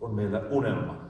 on meillä unelma.